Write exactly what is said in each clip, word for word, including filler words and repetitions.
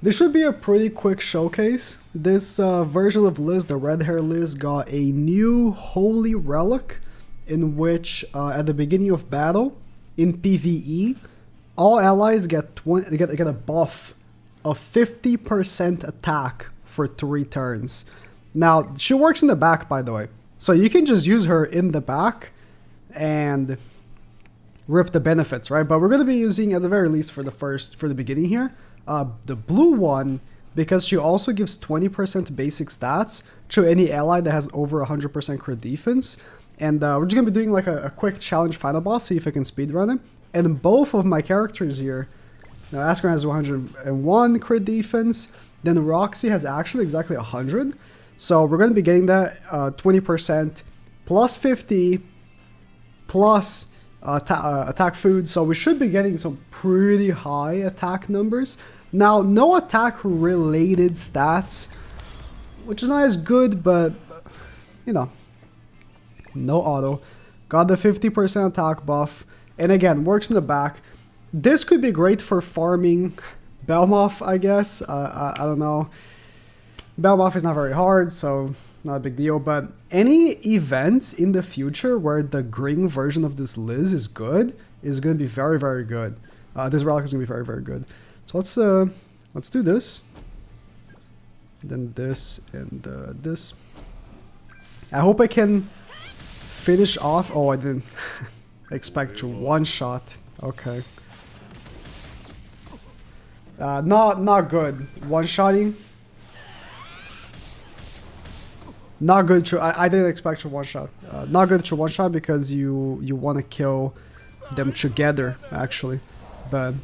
This should be a pretty quick showcase. This uh, version of Liz, the red hair Liz, got a new holy relic in which uh, at the beginning of battle in PvE, all allies get, twenty, get, get a buff of fifty percent attack for three turns. Now, she works in the back, by the way. So you can just use her in the back and rip the benefits, right? But we're going to be using, at the very least, for the first, for the beginning here, uh, the blue one, because she also gives twenty percent basic stats to any ally that has over one hundred percent crit defense. And uh, we're just going to be doing like a, a quick challenge final boss, see if I can speedrun it. And both of my characters here, now Askaran has one hundred and one crit defense, then Roxy has actually exactly one hundred. So we're going to be getting that uh, twenty percent plus fifty plus uh, uh, attack food. So we should be getting some pretty high attack numbers. Now, no attack related stats, which is not as good, but you know, no auto. Got the fifty percent attack buff. And again, works in the back. This could be great for farming Belmoth, I guess. Uh, I, I don't know. Belmoth is not very hard, so not a big deal, but any events in the future where the green version of this Liz is good is going to be very, very good. Uh, this relic is going to be very, very good. So let's uh, let's do this. Then this and uh, this. I hope I can finish off. Oh, I didn't expect to one shot. Okay. Uh, not not good. One-shotting. Not good to, I, I didn't expect to one-shot. Uh, not good to one-shot because you, you want to kill them together, actually. But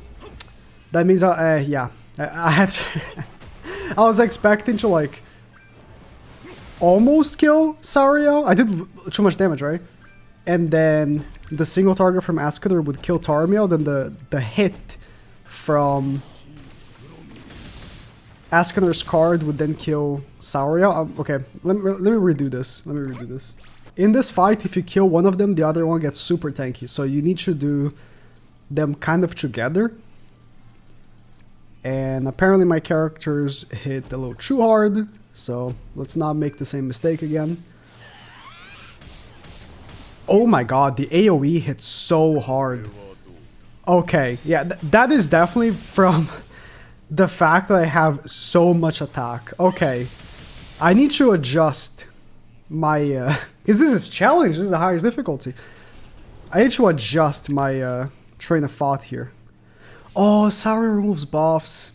that means, I, uh, yeah. I, I had to I was expecting to, like, almost kill Saurio. I did too much damage, right? And then the single target from Askaran would kill Tarmiel. Then the, the hit from Askaran's card would then kill Saurio. Um, okay, let me, let me redo this. Let me redo this. In this fight, if you kill one of them, the other one gets super tanky. So you need to do them kind of together. And apparently my characters hit a little too hard. So let's not make the same mistake again. Oh my god, the AoE hits so hard. Okay, yeah, th that is definitely from the fact that I have so much attack. Okay, I need to adjust my... Uh, because this is challenge, this is the highest difficulty. I need to adjust my uh, train of thought here. Oh, Saurio removes buffs.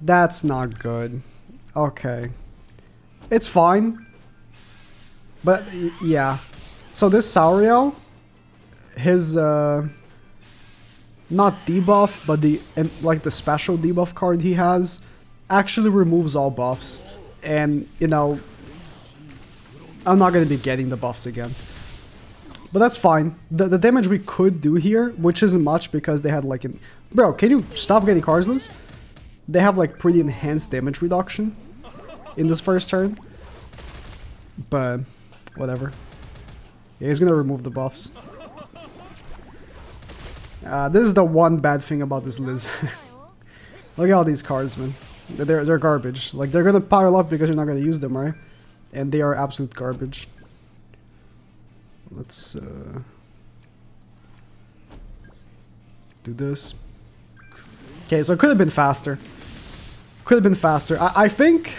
That's not good. Okay. It's fine. But, yeah, so this Saurio, his, uh, not debuff, but the, like, the special debuff card he has, actually removes all buffs. And, you know, I'm not going to be getting the buffs again. But that's fine. The, the damage we could do here, which isn't much because they had, like, an... Bro, can you stop getting cards loose? They have, like, pretty enhanced damage reduction in this first turn. But... whatever. Yeah, he's gonna remove the buffs. Uh, this is the one bad thing about this Liz. Look at all these cards, man. They're, they're garbage. Like, they're gonna pile up because you're not gonna use them, right? And they are absolute garbage. Let's... Uh, do this. Okay, so it could have been faster. Could have been faster. I, I think...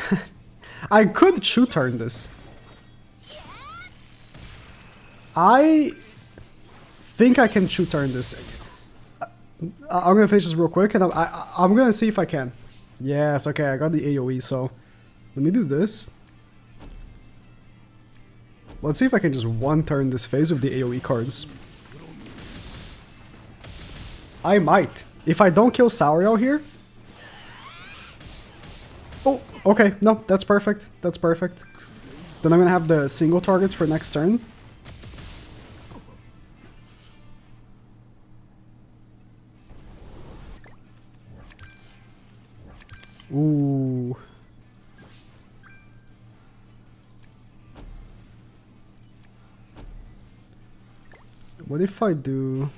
I could two-turn this. I think I can two-turn this. I, I'm gonna finish this real quick, and I, I, I'm gonna see if I can. Yes, okay, I got the AoE, so let me do this. Let's see if I can just one-turn this phase with the AoE cards. I might. If I don't kill Saurio here... Oh, okay, no, that's perfect, that's perfect. Then I'm gonna have the single targets for next turn. Ooh. What if I do...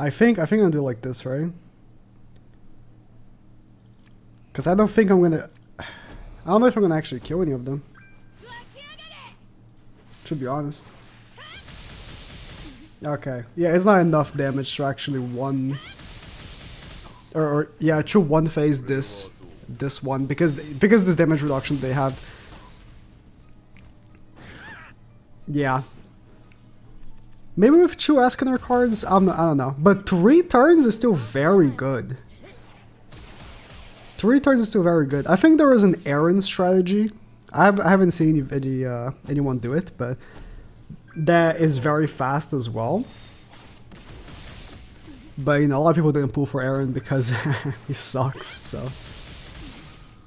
I think I think I'm gonna do like this, right? Cause I don't think I'm gonna. I don't know if I'm gonna actually kill any of them. To be honest. Okay. Yeah, it's not enough damage to actually one. Or, or yeah, to one phase this this one because because this damage reduction they have. Yeah. Maybe with two Askaran cards, I'm not, I don't know. But three turns is still very good. Three turns is still very good. I think there was an Eren strategy. I, have, I haven't seen any uh, anyone do it, but that is very fast as well. But you know, a lot of people didn't pull for Eren because he sucks. So,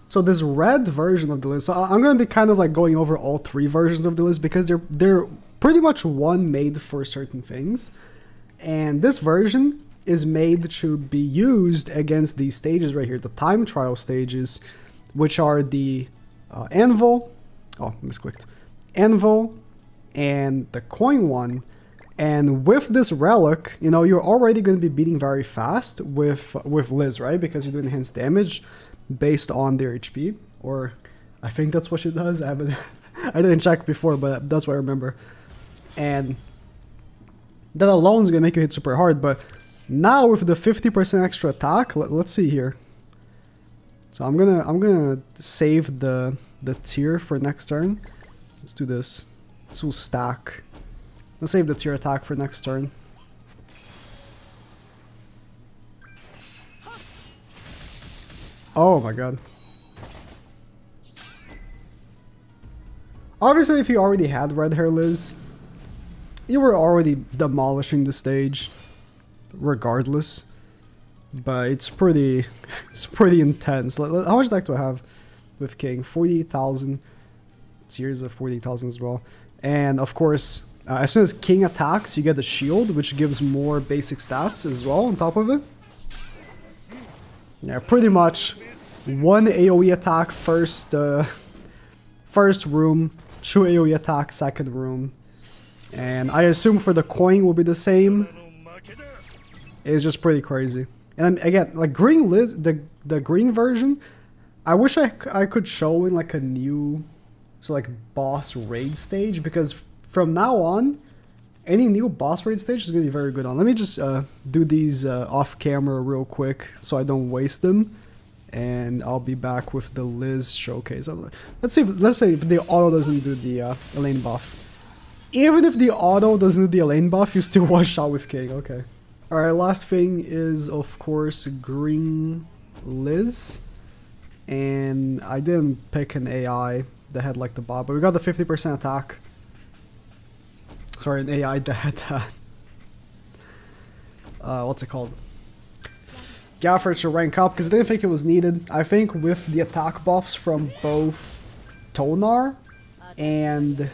so this red version of the list. So I'm gonna be kind of like going over all three versions of the list because they're they're pretty much one made for certain things, and this version is made to be used against these stages right here, the time trial stages, which are the uh, anvil, oh, misclicked, anvil, and the coin one. And with this relic, you know, you're already going to be beating very fast with with Liz, right? Because you do enhanced damage based on their H P, or I think that's what she does. I haven't, I didn't check before, but that's what I remember. And that alone is going to make you hit super hard, but now with the fifty percent extra attack, let, let's see here. So I'm gonna I'm gonna save the the tier for next turn. Let's do this. This will stack. Let's save the tier attack for next turn. Oh my god. Obviously, if you already had red hair Liz, you were already demolishing the stage. Regardless, but it's pretty it's pretty intense. How much deck do I have with King? forty thousand tiers of forty thousand as well. And of course, uh, as soon as King attacks, you get the shield, which gives more basic stats as well on top of it. Yeah, pretty much one AoE attack first uh, first room, two AoE attack second room, and I assume for the coin will be the same. It's just pretty crazy. And again, like green Liz, the the green version, I wish I, I could show in like a new, so like boss raid stage, because from now on, any new boss raid stage is gonna be very good on. Let me just uh, do these uh, off camera real quick so I don't waste them, and I'll be back with the Liz showcase. Let's see. If, let's say if the auto doesn't do the uh, Elaine buff. Even if the auto doesn't do the Elaine buff, you still one shot with King. Okay. Alright, last thing is, of course, green Liz, and I didn't pick an A I that had like the bot, but we got the fifty percent attack. Sorry, an A I that had that. Uh, what's it called? Gaffer to rank up, because I didn't think it was needed. I think with the attack buffs from both Tonar and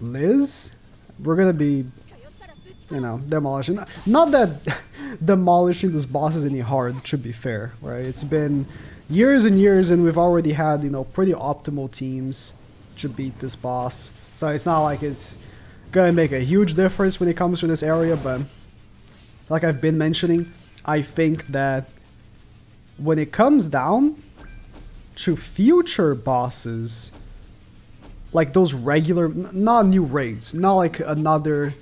Liz, we're going to be... you know, demolishing. Not that demolishing this boss is any hard, to be fair, right? It's been years and years, and we've already had, you know, pretty optimal teams to beat this boss. So it's not like it's gonna make a huge difference when it comes to this area, but like I've been mentioning, I think that when it comes down to future bosses, like those regular, not new raids, not like another...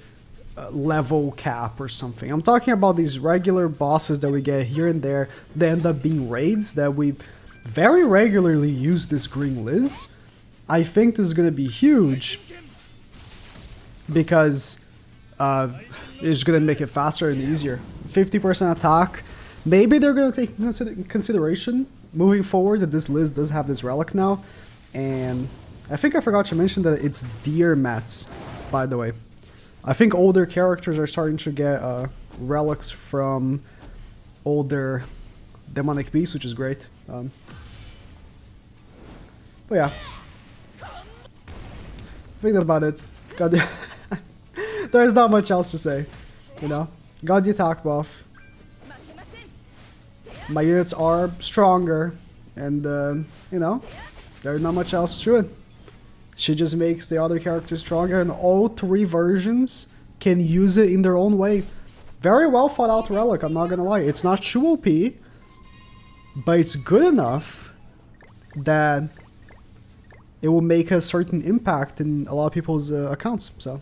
Uh, level cap or something. I'm talking about these regular bosses that we get here and there. They end up being raids that we very regularly use this green Liz. I think this is gonna be huge because uh, it's gonna make it faster and easier. fifty percent attack. Maybe they're gonna take into consideration moving forward that this Liz does have this relic now. And I think I forgot to mention that it's deer mats, by the way. I think older characters are starting to get uh, relics from older demonic beasts, which is great. Um, but yeah, I think that's about it. Got the There's not much else to say, you know. Got the attack buff. My units are stronger, and uh, you know, there's not much else to it. She just makes the other characters stronger, and all three versions can use it in their own way. Very well thought out relic, I'm not gonna lie. It's not too O P, but it's good enough that it will make a certain impact in a lot of people's uh, accounts, so...